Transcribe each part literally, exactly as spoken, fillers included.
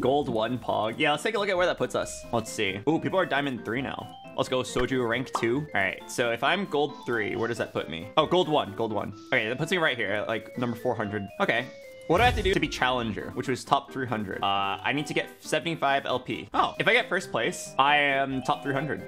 Gold one Pog. Yeah, let's take a look at where that puts us. Let's see. Ooh, people are diamond three now. Let's go Soju rank two. All right, so if I'm gold three, where does that put me? Oh, gold one, gold one. Okay, that puts me right here, like number four hundred. Okay, what do I have to do to be challenger, which was top three hundred? Uh, I need to get seventy-five L P. Oh, if I get first place, I am top three hundred.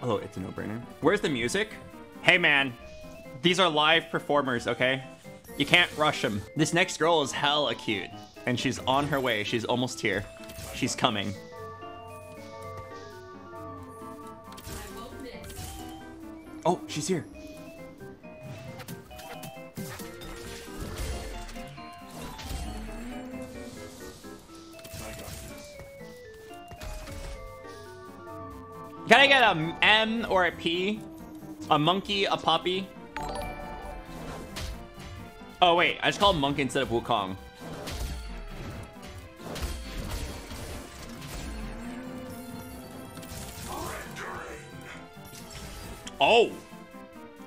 Oh, it's a no-brainer. Where's the music? Hey, man. These are live performers, okay? You can't rush them. This next girl is hella cute. And she's on her way. She's almost here. She's coming. Oh, she's here. Can I get a M or a P? A monkey, a poppy? Oh wait, I just call him Monk instead of Wukong. Oh!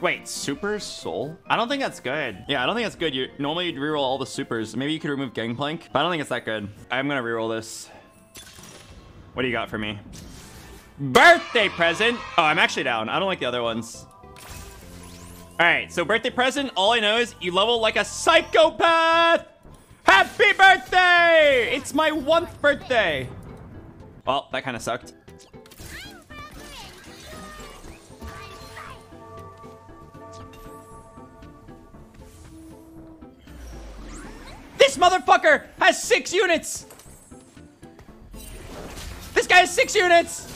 Wait, super soul? I don't think that's good. Yeah, I don't think that's good. You normally you'd reroll all the supers. Maybe you could remove Gangplank, but I don't think it's that good. I'm gonna reroll this. What do you got for me? Birthday present. Oh, I'm actually down. I don't like the other ones. All right, so birthday present. All I know is you level like a psychopath. Happy birthday! It's my one birthday. Well, that kind of sucked. This motherfucker has six units. This guy has six units.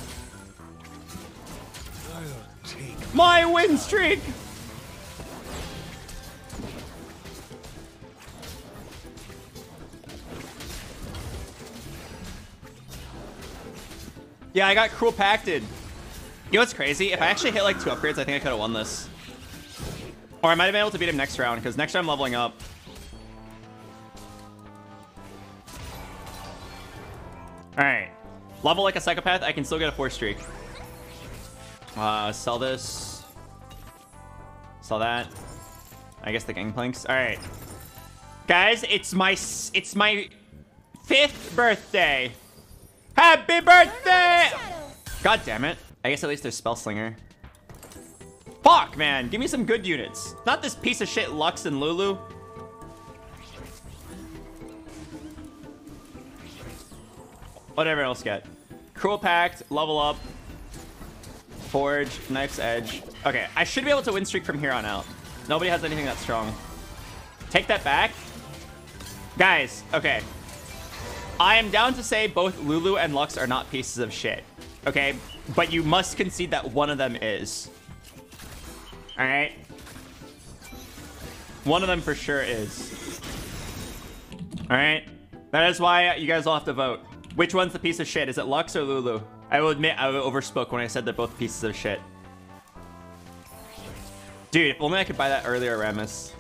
My win streak! Yeah, I got Cruel Pacted. You know what's crazy? If I actually hit like two upgrades, I think I could have won this. Or I might have been able to beat him next round, because next time I'm leveling up. Alright. Level like a psychopath, I can still get a four streak. Uh, sell this. Sell that. I guess the gangplanks. All right, guys, it's my it's my fifth birthday. Happy birthday! God damn it! I guess at least there's Spellslinger. Fuck, man! Give me some good units. Not this piece of shit Lux and Lulu. Whatever else get. Cruel Pact. Level up. Forge, knife's edge. Okay, I should be able to win streak from here on out. Nobody has anything that strong. Take that back. Guys, okay. I am down to say both Lulu and Lux are not pieces of shit. Okay, but you must concede that one of them is. All right. One of them for sure is. All right. That is why you guys all have to vote. Which one's the piece of shit? Is it Lux or Lulu? I will admit I overspoke when I said they're both pieces of shit. Dude, if only I could buy that earlier, Rammus.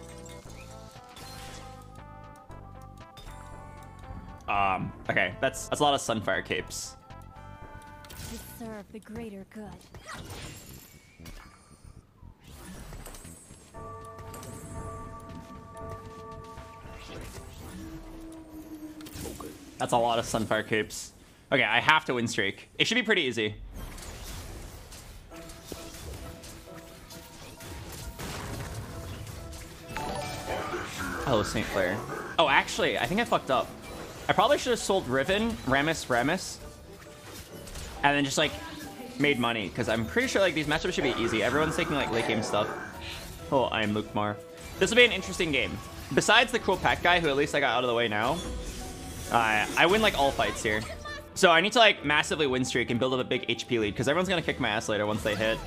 Um, okay, that's that's a lot of Sunfire Capes. To serve the greater good. That's a lot of Sunfire Capes. Okay, I have to win streak. It should be pretty easy. Hello, Saint Clair. Oh, actually, I think I fucked up. I probably should have sold Riven, Rammus, Rammus, and then just like made money, because I'm pretty sure like these matchups should be easy. Everyone's taking like late game stuff. Oh, I am Luke Mar. This will be an interesting game. Besides the Cruel Pact guy, who at least I got out of the way now, uh, I win like all fights here. So I need to like massively win streak and build up a big H P lead, because everyone's gonna kick my ass later once they hit.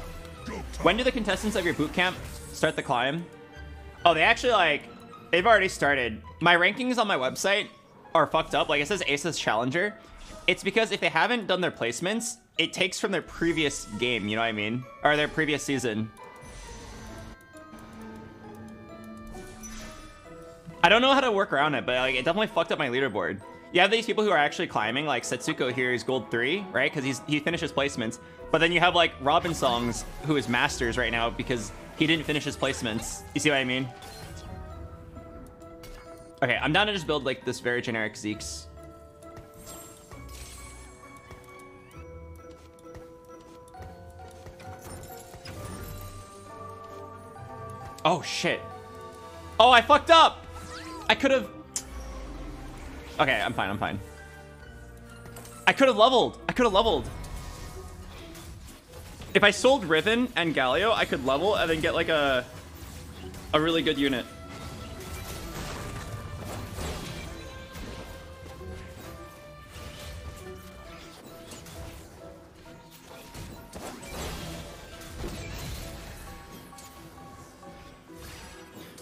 When do the contestants of your boot camp start the climb? Oh, they actually like, they've already started. My rankings on my website are fucked up. Like it says Aces Challenger. It's because if they haven't done their placements, it takes from their previous game, you know what I mean? Or their previous season. I don't know how to work around it, but like it definitely fucked up my leaderboard. You have these people who are actually climbing, like Setsuko here is gold three, right? Because he's he finishes placements. But then you have like Robin Songs, who is masters right now because he didn't finish his placements. You see what I mean? Okay, I'm down to just build like this very generic Zeke's. Oh shit. Oh, I fucked up! I could have... Okay, I'm fine, I'm fine. I could have leveled. I could have leveled. If I sold Riven and Galio, I could level and then get like a... a really good unit.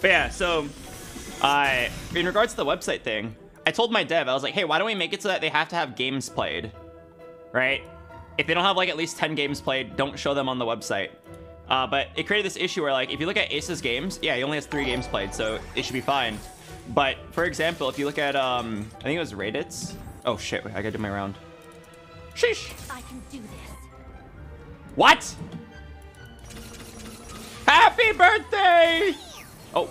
But yeah, so... Uh, in regards to the website thing, I told my dev, I was like, hey, why don't we make it so that they have to have games played, right? If they don't have like at least ten games played, don't show them on the website. Uh, but it created this issue where like, if you look at Ace's games, yeah, he only has three games played, so it should be fine. But for example, if you look at, um, I think it was Reddit's. Oh shit, I gotta do my round. Sheesh. I can do this. What? Happy birthday. Oh.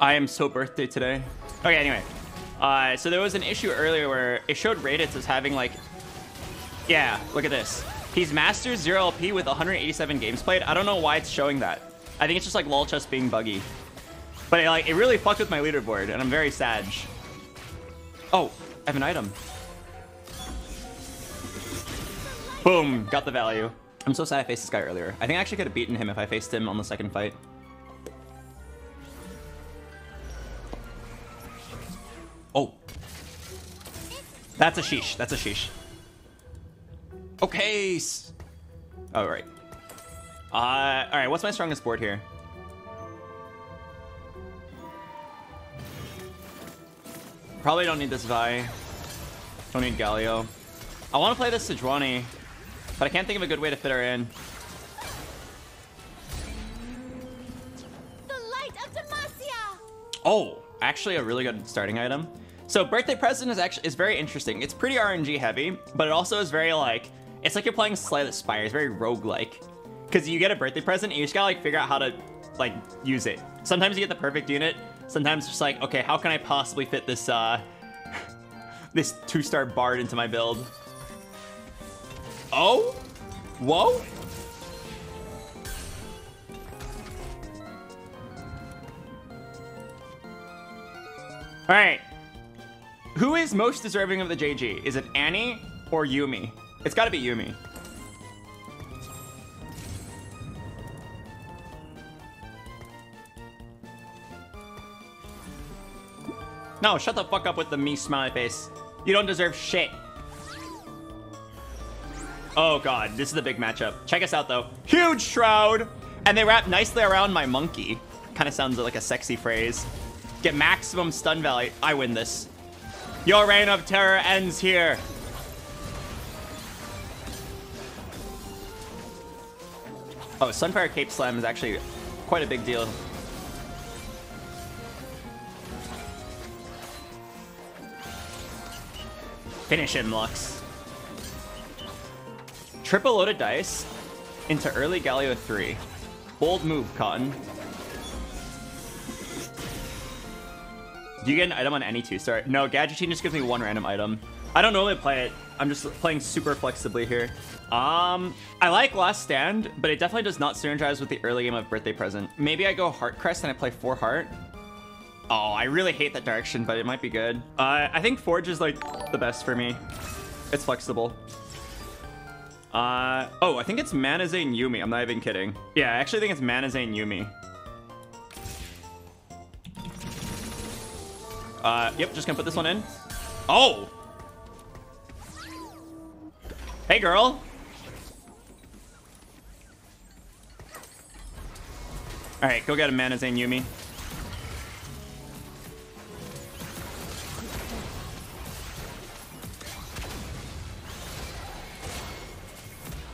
I am so birthday today. Okay, anyway. Uh, so there was an issue earlier where it showed Raditz as having like... Yeah, look at this. He's Masters zero L P with one hundred eighty-seven games played. I don't know why it's showing that. I think it's just like LolChess being buggy. But it, like, it really fucked with my leaderboard and I'm very sad. Oh, I have an item. Boom, got the value. I'm so sad I faced this guy earlier. I think I actually could have beaten him if I faced him on the second fight. Oh. That's a sheesh. That's a sheesh. Okay. All right. Uh, all right. What's my strongest board here? Probably don't need this Vi. Don't need Galio. I want to play this Sejuani, but I can't think of a good way to fit her in. The light of Demacia. Oh, actually a really good starting item. So Birthday Present is actually is very interesting. It's pretty R N G heavy, but it also is very like, it's like you're playing Slay the Spire. It's very roguelike. Because you get a birthday present and you just gotta like figure out how to like use it. Sometimes you get the perfect unit. Sometimes it's just like, okay, how can I possibly fit this uh, this two-star bard into my build? Oh, whoa. All right. Who is most deserving of the J G? Is it Annie or Yuumi? It's got to be Yuumi. No, shut the fuck up with the me smiley face. You don't deserve shit. Oh god, this is the big matchup. Check us out though. Huge shroud, and they wrap nicely around my monkey. Kind of sounds like a sexy phrase. Get maximum stun value. I win this. Your reign of terror ends here. Oh, Sunfire Cape Slam is actually quite a big deal. Finish him, Lux. Triple loaded dice into early Galio three. Bold move, Cotton. Do you get an item on any two-star? No, Gadgetine just gives me one random item. I don't normally play it. I'm just playing super flexibly here. Um, I like Last Stand, but it definitely does not synergize with the early game of Birthday Present. Maybe I go Heart Crest and I play four Heart. Oh, I really hate that direction, but it might be good. Uh, I think Forge is like the best for me. It's flexible. Uh, oh, I think it's Manazane Yuumi. I'm not even kidding. Yeah, I actually think it's Manazane Yuumi. Uh, yep, just gonna put this one in. Oh! Hey, girl. All right, go get a Manazane Yuumi.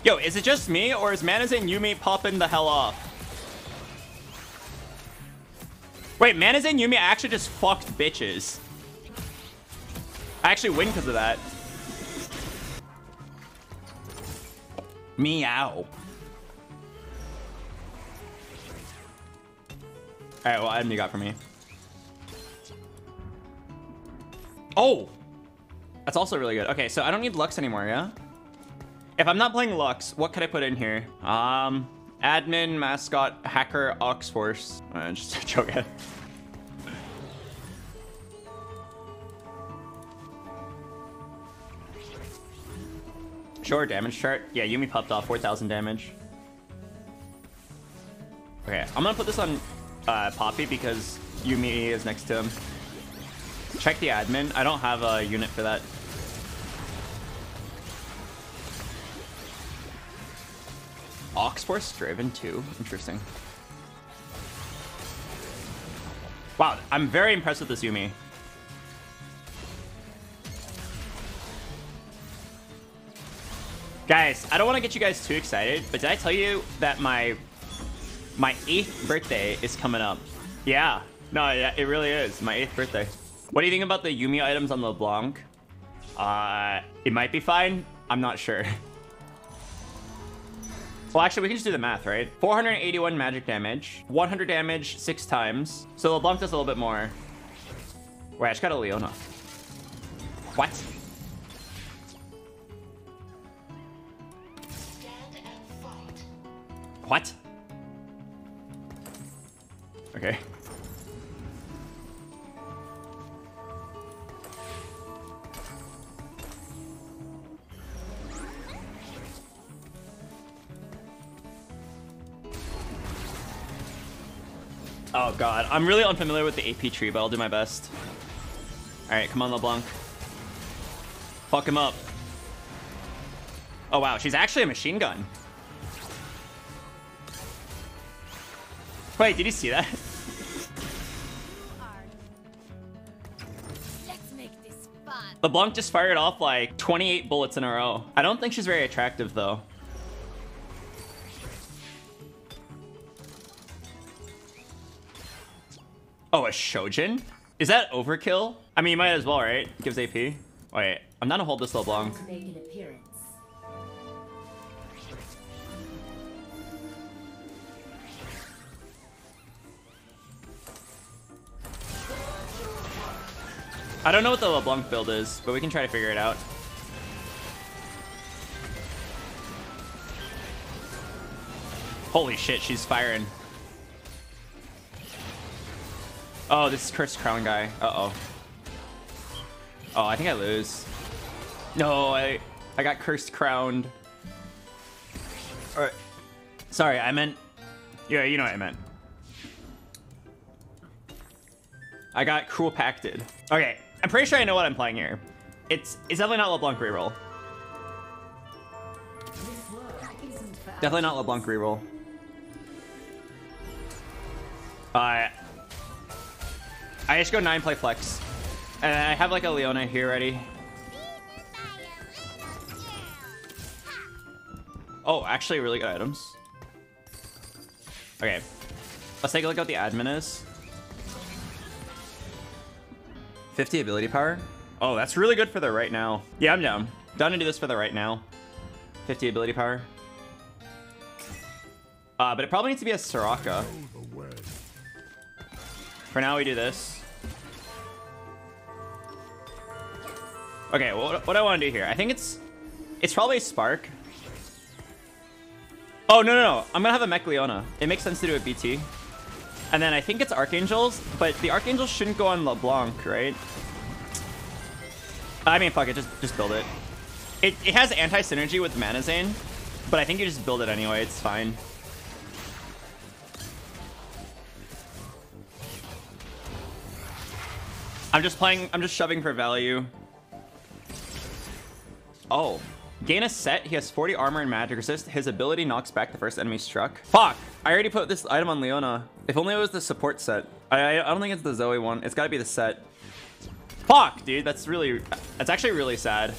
Yo, is it just me, or is Manazane Yuumi popping the hell off? Wait, Manazane Yuumi actually just fucked bitches. I actually win because of that. Meow. Alright, what item you got for me? Oh! That's also really good. Okay, so I don't need Lux anymore, yeah? If I'm not playing Lux, what could I put in here? Um, admin, mascot, hacker, ox force. Uh, just a joke. Sure, damage chart. Yeah, Yuumi popped off four thousand damage. Okay, I'm gonna put this on uh, Poppy because Yuumi is next to him. Check the admin. I don't have a unit for that. Oxforce Driven too. Interesting. Wow, I'm very impressed with this Yuumi. Guys, I don't want to get you guys too excited, but did I tell you that my my eighth birthday is coming up? Yeah. No, yeah, it really is. My eighth birthday. What do you think about the Yuumi items on LeBlanc? Uh, it might be fine. I'm not sure. Well, actually, we can just do the math, right? four hundred eighty-one magic damage, one hundred damage six times. So LeBlanc does a little bit more. Wait, I just got a Leona. What? Stand and fight. What? Okay. Oh god, I'm really unfamiliar with the A P tree, but I'll do my best. Alright, come on, LeBlanc. Fuck him up. Oh wow, she's actually a machine gun. Wait, did you see that? Let's make this fun. LeBlanc just fired off like twenty-eight bullets in a row. I don't think she's very attractive though. Oh, a Shojin? Is that overkill? I mean, you might as well, right? Gives A P. Wait, I'm not gonna hold this LeBlanc. Make an appearance. I don't know what the LeBlanc build is, but we can try to figure it out. Holy shit, she's firing. Oh, this is Cursed Crown guy. Uh-oh. Oh, I think I lose. No, I I got Cursed Crowned. All right. Sorry, I meant... Yeah, you know what I meant. I got Cruel Pacted. Okay, I'm pretty sure I know what I'm playing here. It's, it's definitely not LeBlanc reroll. Definitely not LeBlanc reroll. Uh... I just go nine, play flex. And I have like a Leona here ready. Oh, actually really good items. Okay. Let's take a look at what the admin is. fifty ability power. Oh, that's really good for the right now. Yeah, I'm down. Down to do this for the right now. fifty ability power. Uh, but it probably needs to be a Soraka. For now, we do this. Okay, well, what I want to do here, I think it's it's probably Spark. Oh, no, no, no. I'm going to have a Mech Leona. It makes sense to do a B T. And then I think it's Archangels, but the Archangels shouldn't go on LeBlanc, right? I mean, fuck it. Just, just build it. It, it has anti-synergy with Manazane, but I think you just build it anyway. It's fine. I'm just playing, I'm just shoving for value. Oh, Gain a set. He has forty armor and magic resist. His ability knocks back the first enemy struck. Fuck! I already put this item on Leona. If only it was the support set. I, I don't think it's the Zoe one. It's gotta be the set. Fuck, dude. That's really... That's actually really sad.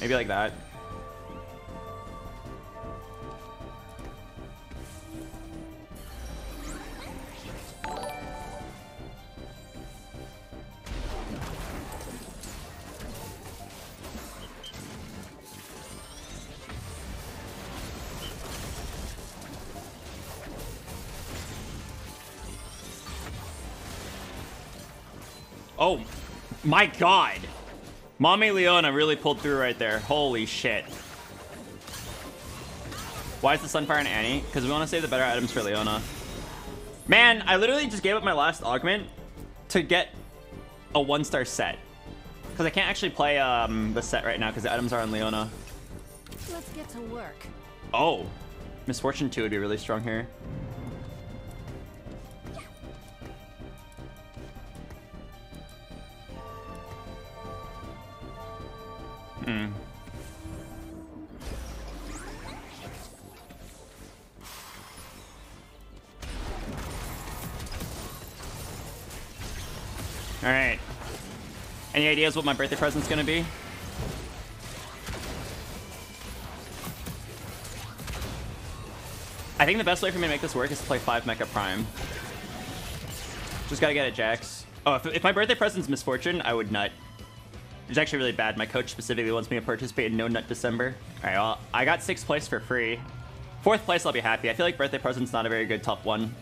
Maybe like that. Oh my god! Mommy Leona really pulled through right there. Holy shit. Why is the Sunfire and Annie? Because we want to save the better items for Leona. Man, I literally just gave up my last augment to get a one-star set. Because I can't actually play um, the set right now because the items are on Leona. Let's get to work. Oh. Misfortune two would be really strong here. Hmm. Alright. Any ideas what my birthday present's gonna be? I think the best way for me to make this work is to play five Mecha Prime. Just gotta get it, Jax. Oh, if, if my birthday present's Misfortune, I would nut. It's actually really bad. My coach specifically wants me to participate in No Nut December. All right, well, I got sixth place for free. Fourth place, I'll be happy. I feel like Birthday Present's not a very good top one.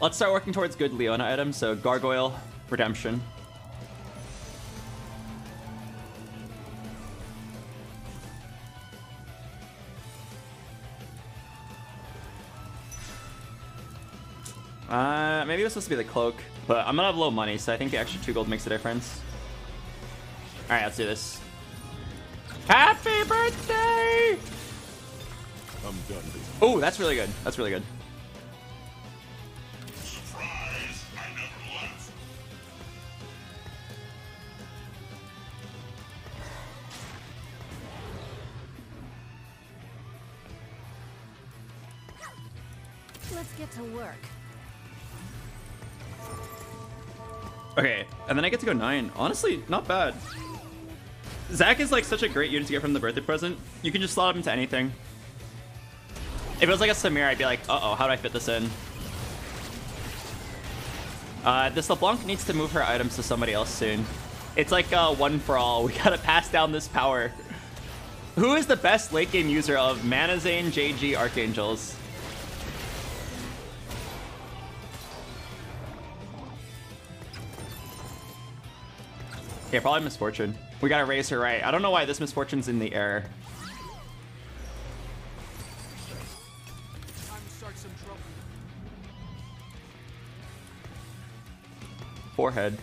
Let's start working towards good Leona items. So Gargoyle, Redemption. Uh, maybe it was supposed to be the cloak, but I'm gonna have low money, so I think the extra two gold makes a difference. All right, let's do this. Happy birthday! I'm done. Oh, that's really good. That's really good. Surprise! I never left. Let's get to work. Okay, and then I get to go nine. Honestly, not bad. Zac is like such a great unit to get from the birthday present. You can just slot him into anything. If it was like a Samir, I'd be like, uh-oh, how do I fit this in? Uh, this LeBlanc needs to move her items to somebody else soon. It's like uh, one for all. We gotta pass down this power. Who is the best late game user of Manazane, J G, Archangels? Yeah, probably Misfortune. We gotta raise her right. I don't know why this Misfortune's in the air. Forehead.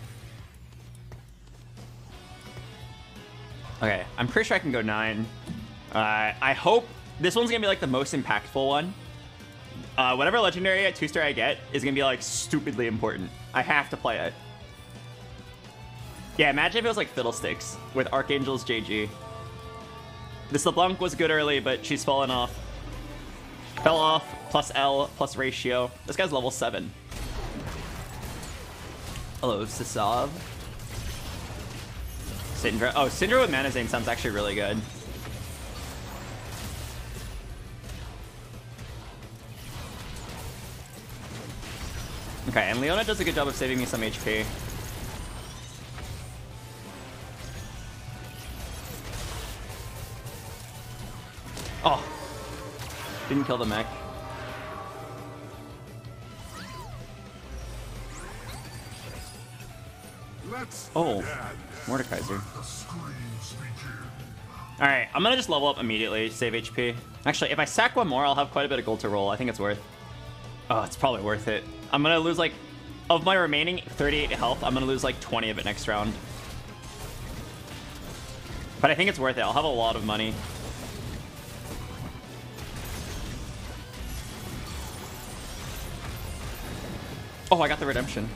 Okay, I'm pretty sure I can go nine. Uh, I hope this one's gonna be like the most impactful one. Uh, whatever legendary at two star I get is gonna be like stupidly important. I have to play it. Yeah, imagine if it was like Fiddlesticks with Archangels J G. This LeBlanc was good early, but she's fallen off. Fell off, plus L, plus ratio. This guy's level seven. Hello, Sisav. Syndra. Oh, Syndra with Manazane sounds actually really good. Okay, and Leona does a good job of saving me some H P. Oh, didn't kill the mech. Let's oh, Mordekaiser. All right, I'm gonna just level up immediately, save H P. Actually, if I sack one more, I'll have quite a bit of gold to roll. I think it's worth. Oh, it's probably worth it. I'm gonna lose like, of my remaining thirty-eight health, I'm gonna lose like twenty of it next round. But I think it's worth it. I'll have a lot of money. Oh, I got the redemption.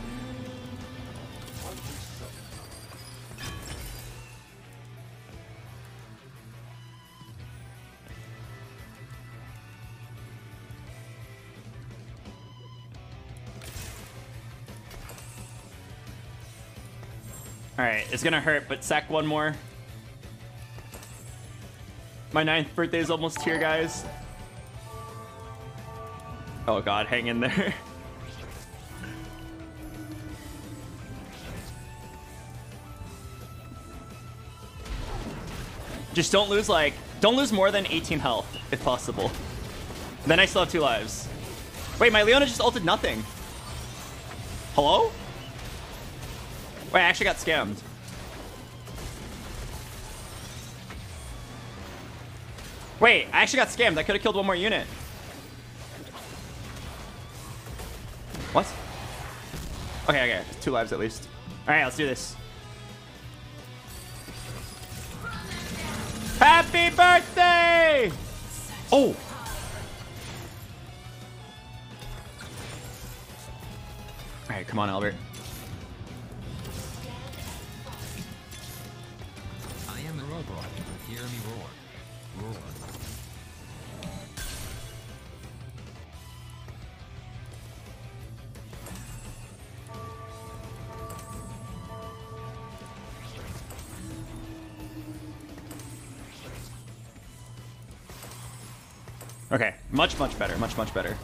Alright, it's gonna hurt, but sack one more. My ninth birthday is almost here, guys. Oh god, hang in there. Just don't lose, like, don't lose more than eighteen health, if possible. Then I still have two lives. Wait, my Leona just ulted nothing. Hello? Wait, I actually got scammed. Wait, I actually got scammed. I could have killed one more unit. What? Okay, okay. Two lives at least. All right, let's do this. Happy birthday! Oh! All right, come on, Albert. Okay, much, much better, much, much better.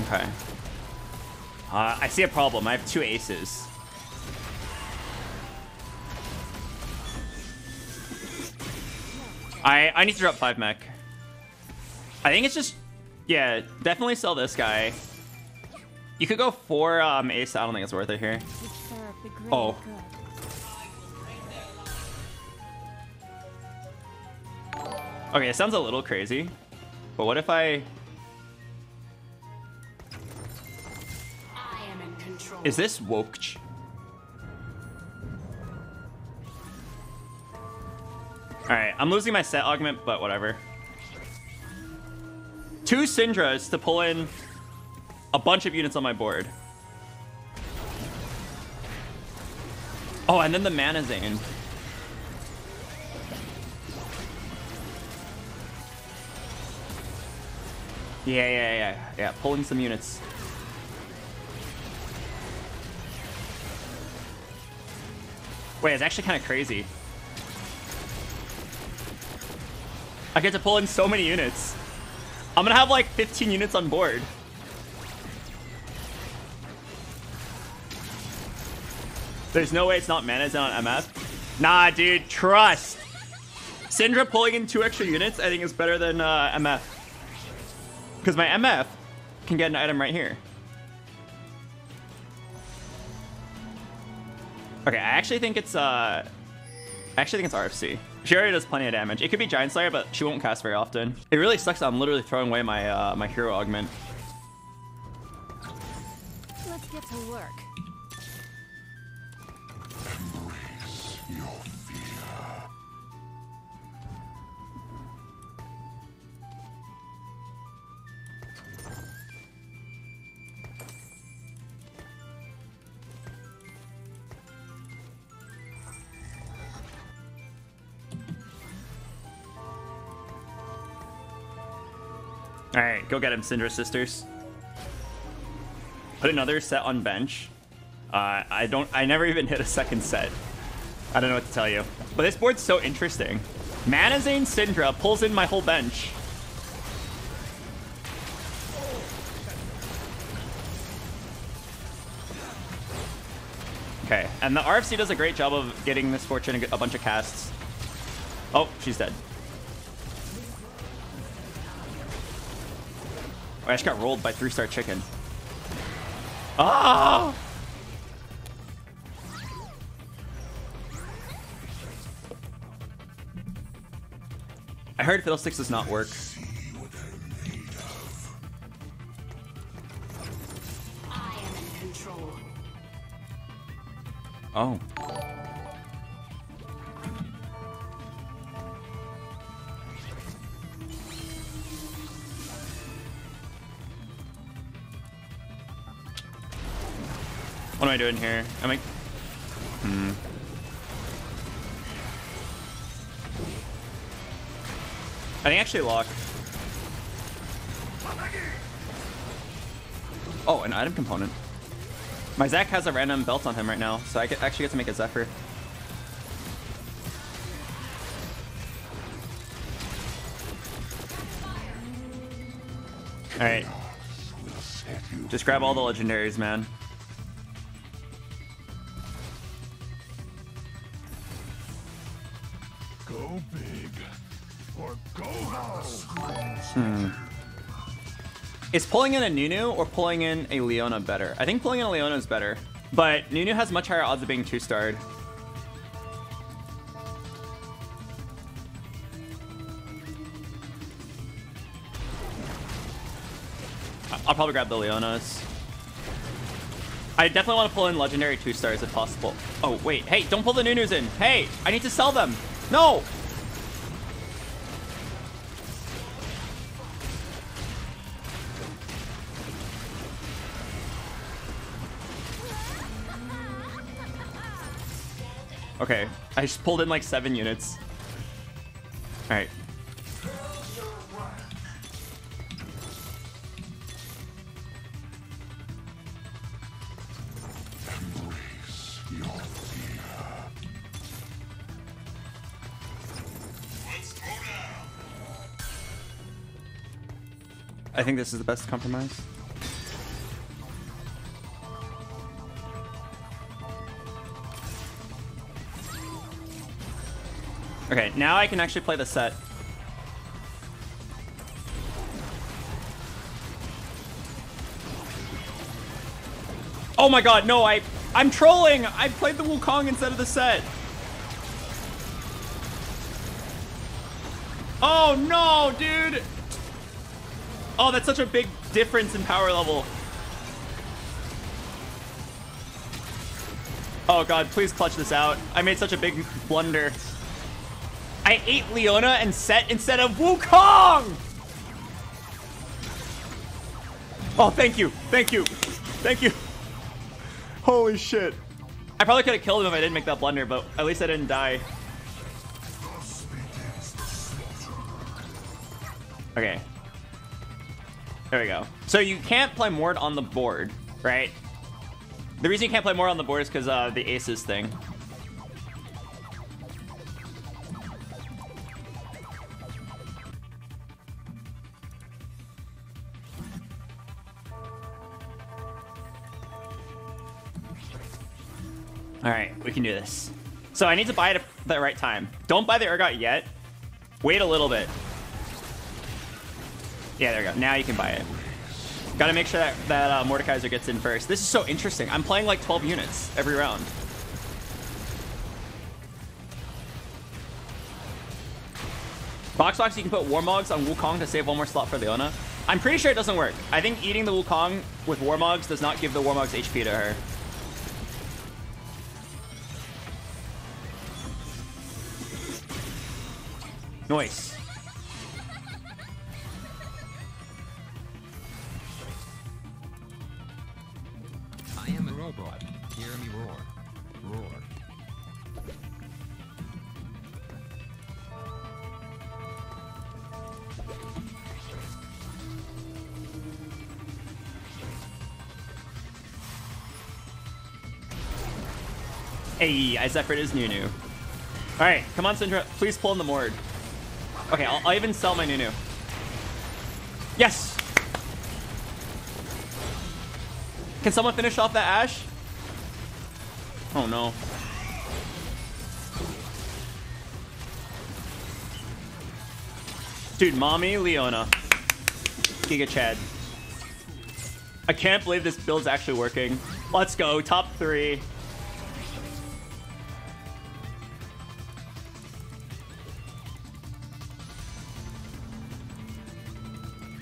Okay. Uh, I see a problem. I have two aces. I, I need to drop five mech. I think it's just... Yeah, definitely sell this guy. You could go for um, Ace. I don't think it's worth it here. Oh. Okay, it sounds a little crazy. But what if I... I am in control. Is this woke? Alright, I'm losing my set augment, but whatever. Two Syndras to pull in a bunch of units on my board. Oh, and then the Manazane. Yeah, yeah, yeah, yeah, pulling some units. Wait, it's actually kind of crazy. I get to pull in so many units. I'm gonna have like fifteen units on board. There's no way it's not Manazane on M F. Nah, dude, trust. Syndra pulling in two extra units, I think is better than uh, M F. Because my M F can get an item right here. Okay, I actually think it's uh, I actually think it's R F C. She already does plenty of damage. It could be Giant Slayer, but she won't cast very often. It really sucks that I'm literally throwing away my uh, my hero augment. Let's get to work. Embrace your fear. All right, go get him, Syndra sisters. Put another set on bench. Uh, I don't. I never even hit a second set. I don't know what to tell you. But this board's so interesting. Manazane Syndra pulls in my whole bench. Okay, and the R F C does a great job of getting Misfortune a bunch of casts. Oh, she's dead. I just got rolled by three-star chicken. Ah! Oh! I heard Fiddlesticks does not work. I am in control. Oh. What am I doing here? Am I... Hmm. I think I actually lock. Oh, an item component. My Zac has a random belt on him right now, so I actually get to make a Zephyr. Alright. Just grab all the legendaries, man. Hmm. Is pulling in a Nunu or pulling in a Leona better? I think pulling in a Leona is better, but Nunu has much higher odds of being two-starred. I'll probably grab the Leonas. I definitely want to pull in legendary two-stars if possible. Oh, wait. Hey, don't pull the Nunus in. Hey, I need to sell them. No! Okay, I just pulled in like seven units. All right. Embrace your fear. Let's go now. I think this is the best compromise. Okay, now I can actually play the set. Oh my god, no, I, I'm trolling! I played the Wukong instead of the set. Oh no, dude! Oh, that's such a big difference in power level. Oh god, please clutch this out. I made such a big blunder. I ate Leona and Sett instead of Wukong! Oh, thank you. Thank you. Thank you. Holy shit. I probably could have killed him if I didn't make that blunder, but at least I didn't die. Okay. There we go. So you can't play Mord on the board, right? The reason you can't play Mord on the board is because uh, the aces thing. All right, we can do this. So I need to buy it at the right time. Don't buy the Urgot yet. Wait a little bit. Yeah, there we go. Now you can buy it. Got to make sure that, that uh, Mordekaiser gets in first. This is so interesting. I'm playing like twelve units every round. Box Box, you can put Warmogs on Wukong to save one more slot for Leona. I'm pretty sure it doesn't work. I think eating the Wukong with Warmogs does not give the Warmogs H P to her. Noise. I am a robot. Hear me roar. Roar. Hey, I separated his Nunu. All right, come on, Syndra. Please pull in the Mord. Okay, I'll, I'll even sell my Nunu. Yes! Can someone finish off that Ashe? Oh no. Dude, mommy Leona. Giga Chad. I can't believe this build's actually working. Let's go, top three.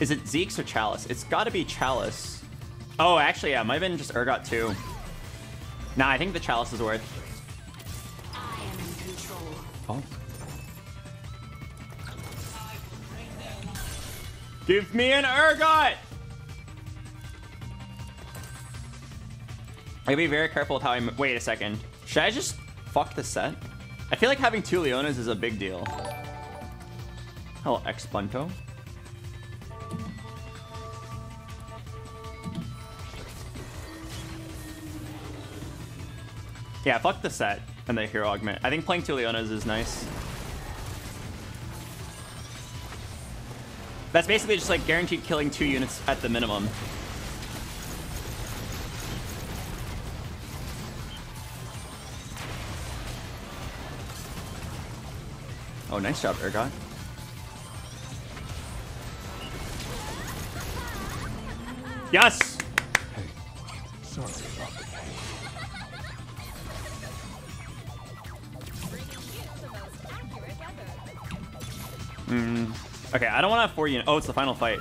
Is it Zeke's or Chalice? It's got to be Chalice. Oh, actually, yeah, might have been just Urgot too. Nah, I think the Chalice is worth. I am in control. Oh. Give me an Urgot! I gotta be very careful with how I... M Wait a second. Should I just fuck the set? I feel like having two Leonas is a big deal. Hello, Expunto. Yeah, fuck the set and the hero augment. I think playing two Leonas is nice. That's basically just like guaranteed killing two units at the minimum. Oh, nice job, Urgot. Yes! Hey, sorry about the pain. Mm. Okay, I don't want to have four units. Oh, it's the final fight.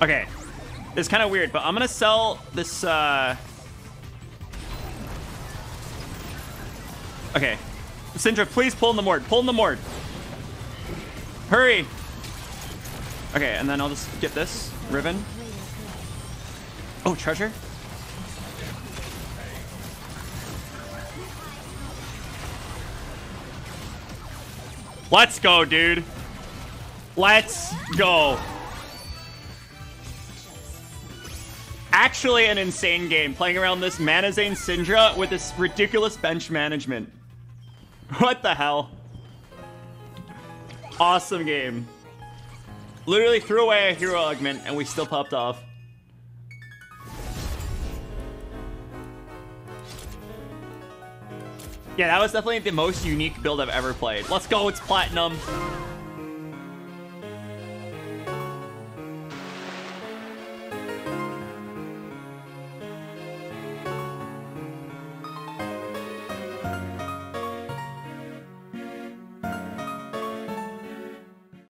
Okay, it's kind of weird, but I'm gonna sell this, uh... Okay. Syndra, please pull in the Mord, pull in the Mord. Hurry! Okay, and then I'll just get this, Riven. Oh, treasure? Let's go, dude. Let's go. Actually an insane game, playing around this Manazane Syndra with this ridiculous bench management. What the hell? Awesome game. Literally threw away a hero augment and we still popped off. Yeah, that was definitely the most unique build I've ever played. Let's go, it's platinum.